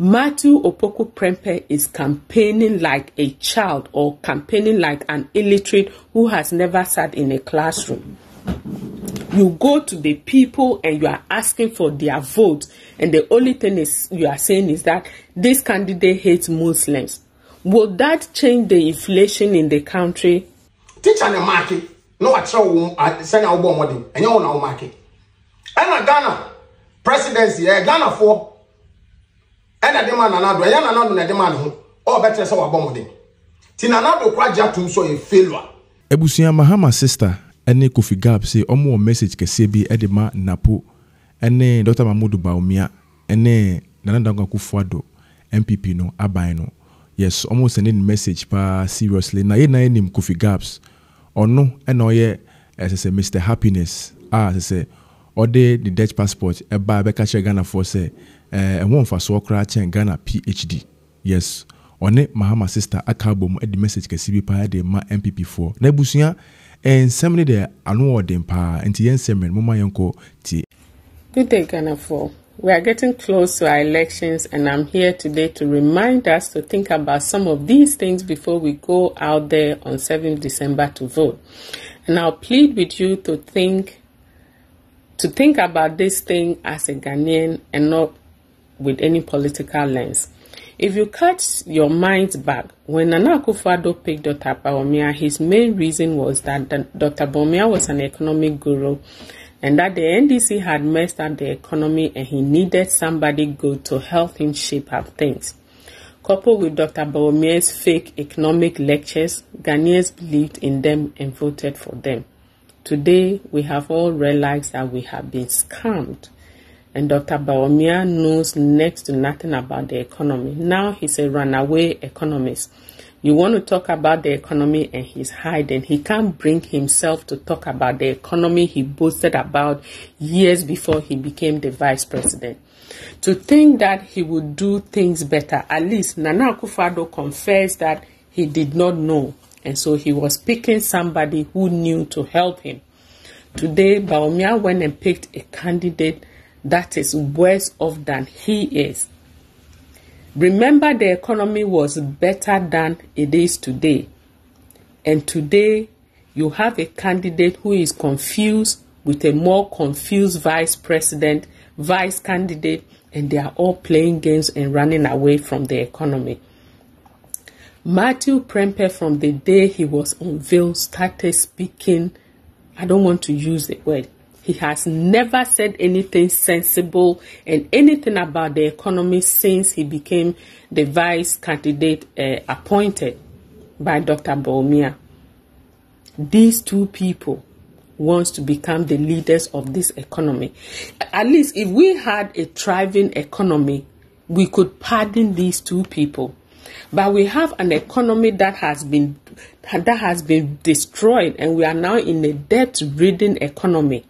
Matthew Opoku Prempeh is campaigning like a child, or campaigning like an illiterate who has never sat in a classroom. You go to the people and you are asking for their vote, and the only thing is you are saying is that this candidate hates Muslims. Will that change the inflation in the country? Teacher the market, no I try send our money and you know market. And Ghana presidency, Ghana for. And I demand another, I demand who, or better, so abominable. Tinanado Kwajatum, so a failure. Ebusia Mahama sister, and Kofi Gabs say, or more message can say be Edema Napo, and Dr. Mahamudu Bawumia, and Nana Akufo-Addo, NPP no, Abino. Yes, almost sending message, pa seriously. Na ye na him Kofi Gabs, or no, and no ye, as I say, Mr. Happiness, as I say, or de the Dutch passport, a barbecue Ghana for say. One for Swakra and Ghana PhD. Yes. On it, Mahama sister Akabum at the message can see by the ma MPP4. Nebusia and Sammy there are no dempa and Tien Semen, Mama Yonko T. Good day, Ghana 4. We are getting close to our elections, and I'm here today to remind us to think about some of these things before we go out there on 7th December to vote. And I'll plead with you to think about this thing as a Ghanaian and not with any political lens. If you catch your mind back, when Nana Akufo-Addo picked Dr. Bawumia, his main reason was that Dr. Bawumia was an economic guru and that the NDC had messed up the economy and he needed somebody good to help him shape up things. Coupled with Dr. Bawumia's fake economic lectures, Ghanaians believed in them and voted for them. Today, we have all realized that we have been scammed. And Dr. Bawumia knows next to nothing about the economy. Now he's a runaway economist. You want to talk about the economy and he's hiding. He can't bring himself to talk about the economy he boasted about years before he became the vice president. To think that he would do things better, at least Nana Akufo-Addo confessed that he did not know. And so he was picking somebody who knew to help him. Today, Bawumia went and picked a candidate that is worse off than he is. Remember, the economy was better than it is today. And today, you have a candidate who is confused with a more confused vice president, vice candidate, and they are all playing games and running away from the economy. Matthew Prempeh, from the day he was unveiled, started speaking. I don't want to use the word. He has never said anything sensible and anything about the economy since he became the vice candidate appointed by Dr. Bawumia. These two people want to become the leaders of this economy. At least if we had a thriving economy, we could pardon these two people. But we have an economy that has been destroyed, and we are now in a debt-ridden economy.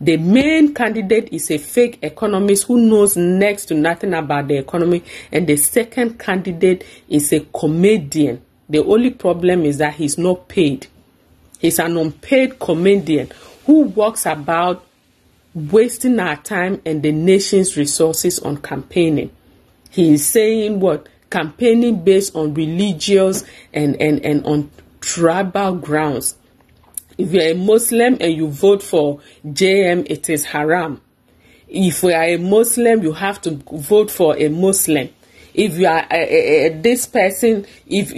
The main candidate is a fake economist who knows next to nothing about the economy. And the second candidate is a comedian. The only problem is that he's not paid. He's an unpaid comedian who walks about wasting our time and the nation's resources on campaigning. He is saying what? Campaigning based on religious and on tribal grounds. If you are a Muslim and you vote for JM, it is haram. If you are a Muslim, you have to vote for a Muslim. If you are this person, if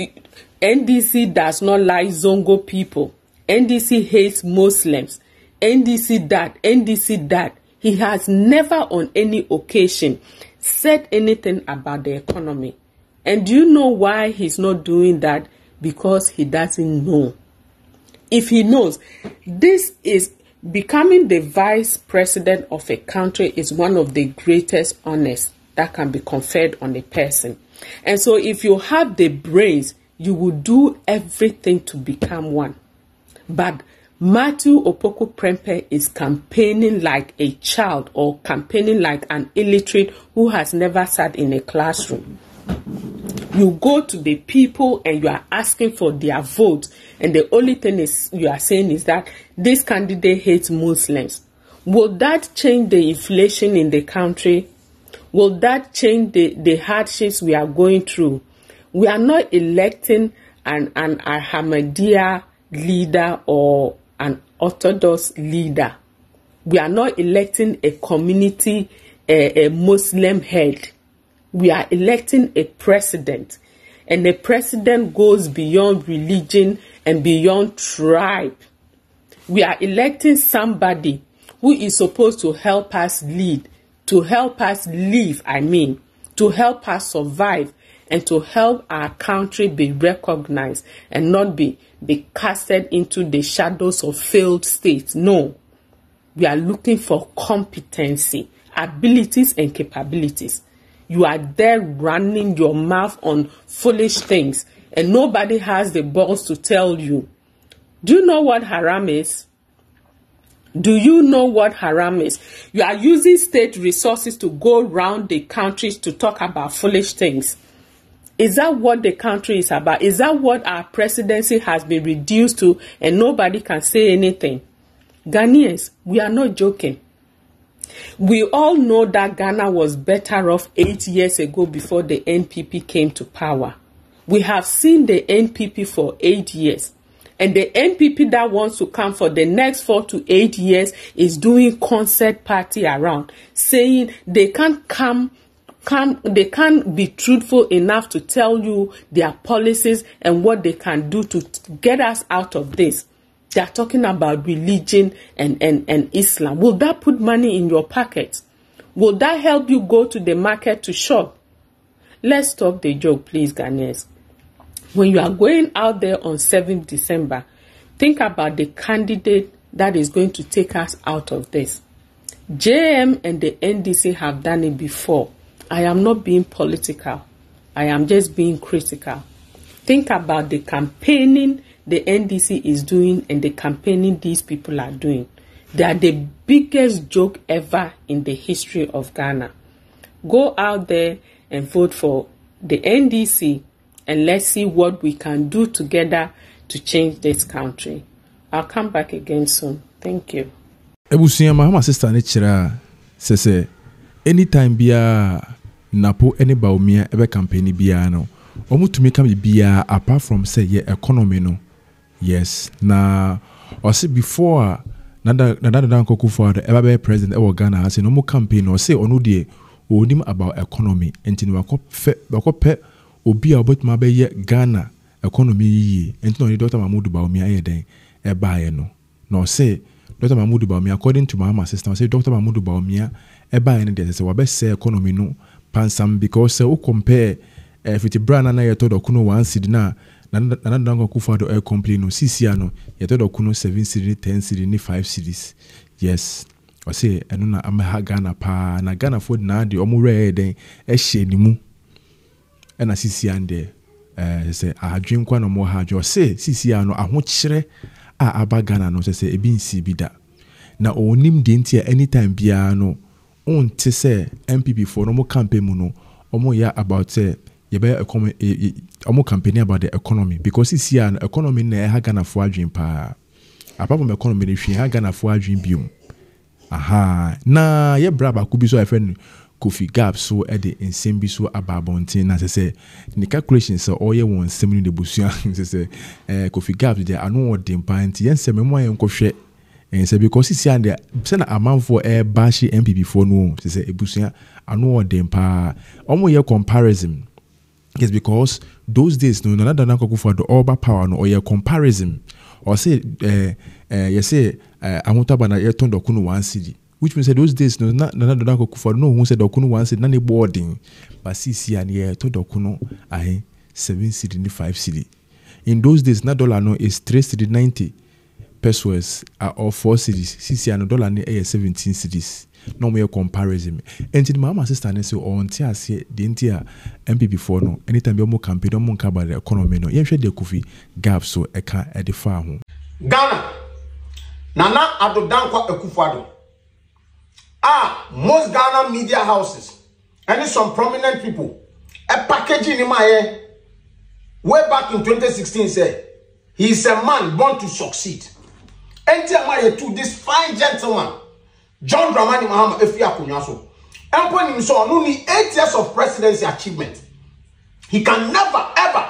NDC does not like Zongo people, NDC hates Muslims, NDC that. He has never on any occasion said anything about the economy. And do you know why he's not doing that? Because he doesn't know. If he knows, this is becoming the vice president of a country is one of the greatest honors that can be conferred on a person. And so if you have the brains, you will do everything to become one. But Matthew Opoku Prempeh is campaigning like a child, or campaigning like an illiterate who has never sat in a classroom. You go to the people and you are asking for their vote, and the only thing is you are saying is that this candidate hates Muslims. Will that change the inflation in the country? will that change the hardships we are going through? We are not electing an Ahmadiyya leader or an Orthodox leader. We are not electing a community, a Muslim head. We are electing a president. And the president goes beyond religion and beyond tribe. We are electing somebody who is supposed to help us lead, to help us live, to help us survive, and to help our country be recognized and not be casted into the shadows of failed states. No, we are looking for competency, abilities, and capabilities. You are there running your mouth on foolish things, and nobody has the balls to tell you. Do you know what haram is? Do you know what haram is? You are using state resources to go around the country to talk about foolish things. Is that what the country is about? Is that what our presidency has been reduced to, and nobody can say anything? Ghanaians, we are not joking. We all know that Ghana was better off 8 years ago before the NPP came to power. We have seen the NPP for 8 years. And the NPP that wants to come for the next 4 to 8 years is doing concert party around, saying they can't be truthful enough to tell you their policies and what they can do to get us out of this. They are talking about religion and Islam. Will that put money in your pocket? Will that help you go to the market to shop? Let's stop the joke, please, Ghanaians. When you are going out there on 7th December, think about the candidate that is going to take us out of this. JM and the NDC have done it before. I am not being political. I am just being critical. Think about the campaigning the NDC is doing and the campaigning these people are doing. They are the biggest joke ever in the history of Ghana. Go out there and vote for the NDC. And let's see what we can do together to change this country. I'll come back again soon. Thank you. Ebusia Mahama sister Nichira says, anytime Bia Napo any Bawumia ever campaign Bia no, omu to make Bia apart from say ye economy no. Yes, na or say before Nana Akufo-Addo ever be president ever Ghana has no more campaign or say onu de onim about economy and tinwako Obi about my baby Ghana economy. And no, Dr. Mahamudu Bawumia here then. Ebae no. No say Dr. Mahamudu Bawumia according to Mahama sister. Say Dr. Mahamudu Bawumia ebae no. They say we best say economy no. Pansam because say we compare if it brand na yeto do kuno 1 cedi na dango Akufo-Addo air complain no 6 years no yeto do kuno 7 cedi 10 cedi ni 5 cedis. Yes. I say eno na amaha Ghana pa na Ghana for na the omure then e she ni mu. And I see and there, say, I drink one or more hard. You say, see, I know I won't share. I bagana no, say, a bean see be that. Now, oh, nim dainty anytime piano. On to say, MPP for no more campaign mono, or more ya about say, you better a more campaign about the economy because it's here an economy near Hagana for a dream pa. Apart from economy, if she Hagana for a dream beam. Aha, na ye braba could be so a friend. Kofi Gabs so ede insembi so ababontin na sese ni calculations so oye won seminu de busuan sese Kofi Gabs de anu odempa nti yensem mo ayen kohwe ense because si and se na amanfo bashi MPP for no sese ebusuan anu odempa omo ye comparison yes because those days no na dana koku for the oba power no oye comparison or say you say amutaba na yeton do kunu 1 cedi. Which means those days no na na do for no who said dokuno 1 cedi na ne boarding but 6 years here to dokuno ahe 7 cedi ni 5 cedi. In those days na dollar no is 3 cedi 90 pesos or 4 cedis. 6 years no dollar ni aye 17 cedis. No more comparison. And in Mahama sister na say on tia say the entire MPP for no anytime you mo campaign no mo about the economy no you hwe the Kofi Gabs so e ka e de fa ho Ghana Nana Akufo-Addo. Most Ghana media houses and some prominent people a packaging in my head way back in 2016 said he is a man born to succeed. Enter my to this fine gentleman John Dramani Mahama if you are kunyaso Empon himself only 8 years of presidency achievement. He can never ever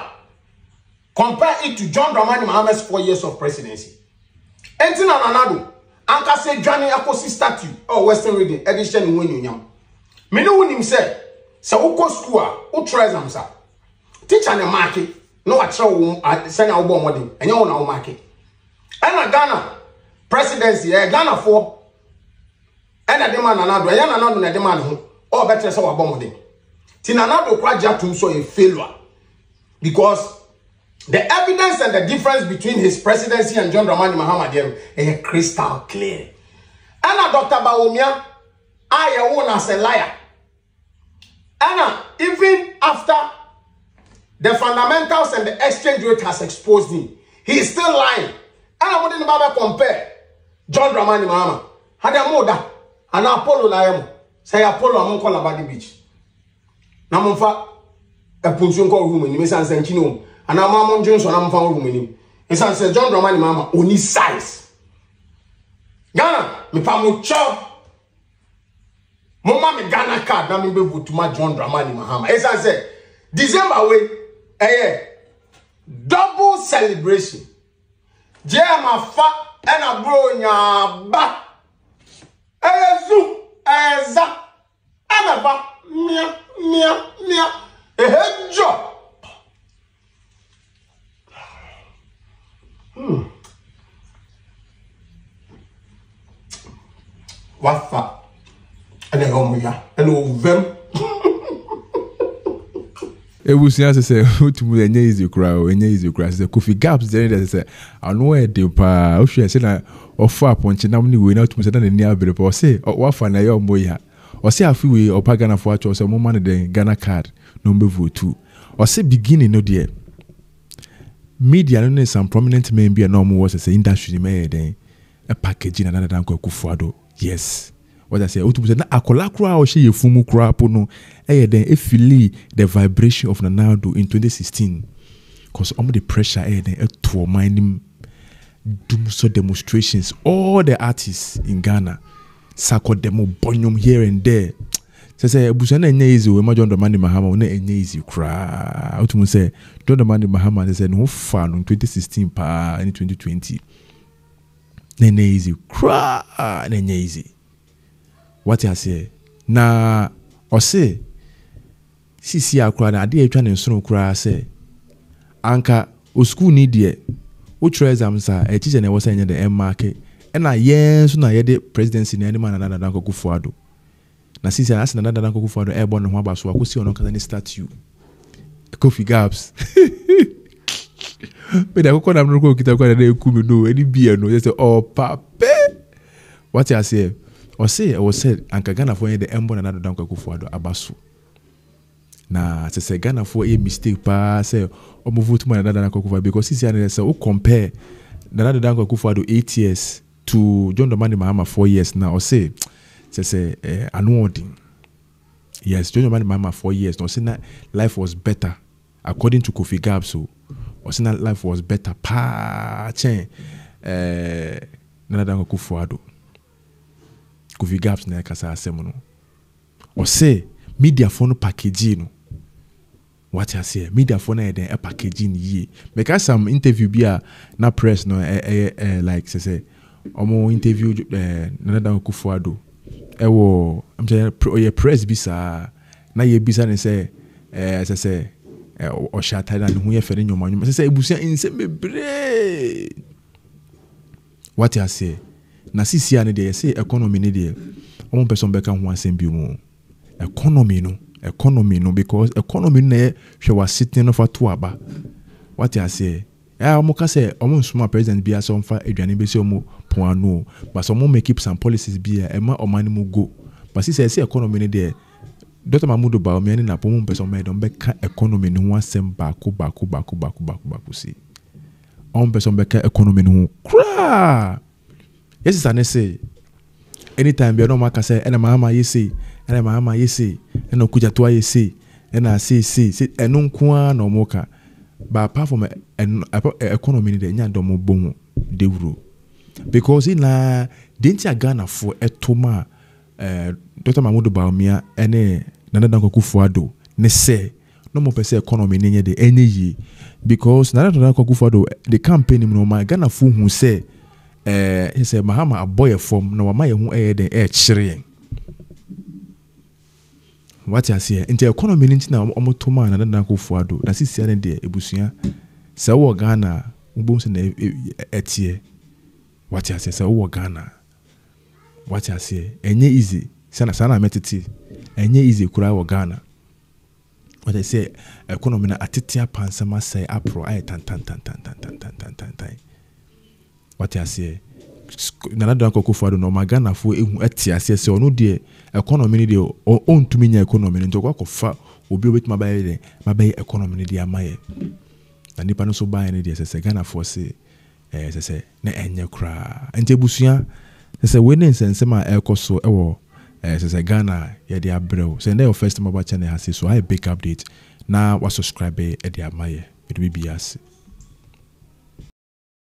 compare it to John Dramani Mahama's 4 years of presidency. Anything on another, Anka say Johnny Akosi statue or Western Reading edition in Winyam. Minu win himself, so Uko Skua, Utresam, sir. Teach on the market, no a travel at Sena Obomodi, and your own market. And a Ghana presidency, a Ghana for, and a demand another, and another demand who, or better so Obomodi. Tinanado Kwajatum saw a failure because the evidence and the difference between his presidency and John Dramani Mahama them is crystal clear. And Dr. Bawumia, I own as a liar. And even after the fundamentals and the exchange rate has exposed him, he is still lying. And I wouldn't bother compare John Dramani Mahama. Hadamoda and Apollo Layamo. Say Apollo among Colabadi Beach. Namunfa a punching call room in Miss Ansenchino, and our Mamma Jones or Amfa room in him. His answer John Dramani Mahama on his size. Ghana, me Pamu Chow. Mamma me Ghana card, Nami Bebu to my John Dramani Mahama. His answer December way, double celebration. JM a fat and a bronya back. Zoo, zap, and a back. Mia, a head job. What's that? And then, and them. It was just say, who to me, and is your crowd, and is your grass. The Kofi Gabs, then they say, I know where they are. Should I say, or far punching, I'm not to the near bit of say, or what fun I am boy. Or say a few way or Pagana for us or more money than Ghana card number 2. Or say beginning no dear media and some prominent men be a normal was as an industry made a packaging another than Akufo-Addo. Yes, what I say, Utubuza Akolakra or she Fumukra Pono, then if you leave the vibration of Nana Akufo-Addo in 2016, because all the pressure then a to mind him do so demonstrations, all the artists in Ghana. Sako demo bonyum here and there. Say, Busana Nazi, we John Dramani Mahama, ne Nazi cry. Out to say, John Dramani Mahama, they said no fun on 2016 pa and 2020. Nazi cry, Nazi. What I say? Na, or say, CCR cry, I did try and soon cry, say, Anka, O school need ye. O treasure, I'm sorry, a teacher was saying the M market. Na yesu na yede presidency na animal na dada Akufo-Addo na sisi na asina dada Akufo-Addo airborne no ho abaso akosi ono kaza ni statue Kofi Gabs but I go na mruko kita kwa dada ku mi do any beer no say oh pape what I say or say I was said anka Ghana for the airborne na dada Akufo-Addo abaso na say Ghana for a mistake pa say o mo vote na dada Akufo-Addo because sisi na say o compare na dada Akufo-Addo 8 years to John Dramani Mahama 4 years now, or say, annuating. Yes, John Dramani Mahama 4 years now. Say that life was better, according to Kofi Gabso. Or say that life was better. Pa, chain. Nana Akufo-Addo. Kofi Gabs na kasa asemono. Or say media phone packaging no. What I say, media phone and then a packaging ye. Because some interview be na press no, like say. Omo interview Nana Akufo-Addo. Ewo, I'm saying press bisa na ye bisa ne say say o shata na hu ye fere nyoma nyoma. Say ebusia insem bebre. What you say? Na sisi ane dey say economy ne dey. Omo person be ka hu asem bi mu. Economy no because economy na she was sitting over to aba. What you say? Omo say omo small president bia so mfa aduane be se omo poano but omo make up some policies bia e ma omani mu go but say economy ne there Dr. Mahamudu Bawumia ne na pomo person me don be ka economy ne ho asem baku see on person be ka economy ne ho kra yes I say anytime be no maka say na Mahama ye say na Mahama ye say na Okujatoa ye say na say eno nko na omo ka but apart from economy, they are not bon de because in la didn't Ghana for a Toma Dr. Mahamudu Bawumia ene Nana Akufo-Addo ne say no more person economy nenye de energy because Nana Akufo-Addo the campaign him no ma Ghana fu hu say he say Mahama aboy form no ma ye hu e de e chire what you say into economy nti na omoto ma Nana Akufo-Addo that is say de ebusua say wo Ghana ubom say na etie what you say say wo Ghana what you say enye easy sana metiti enye easy kura wo Ghana. What I say, economy na atitia pansama say apro ay tan. What I say, Nana Akufo-Addo no magana fu ehu atia say say onu de economy ni de o ontumi nya economy ni ntokwa kofa obi obetuma baye de mabaye economy ni de amaye. Na nipa no so baye ni de say Ghana for say say na enye kra. Entebusuya say we ne nsensema ekoso ewo say Ghana yeah they are bro. So your first time about channel has so I big update. Now subscribe at the Amaya. It will be us.